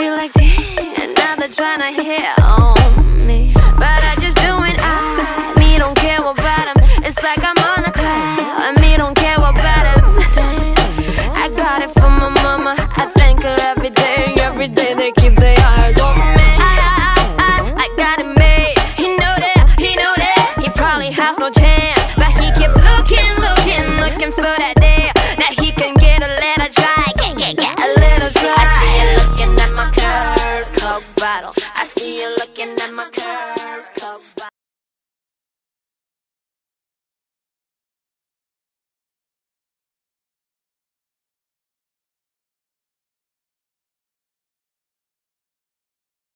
be like, damn, another tryna hit on me. But I just do it out, me don't care about him. It's like I'm on a cloud, and me don't care about him. I got it from my mama, I thank her every day they keep their eyes on me. I got it made, he know that, he probably has no chance. But he kept looking, looking, looking for that day. Now he can get a little dry, get a little dry. I see you looking at my curves, Coke bottle.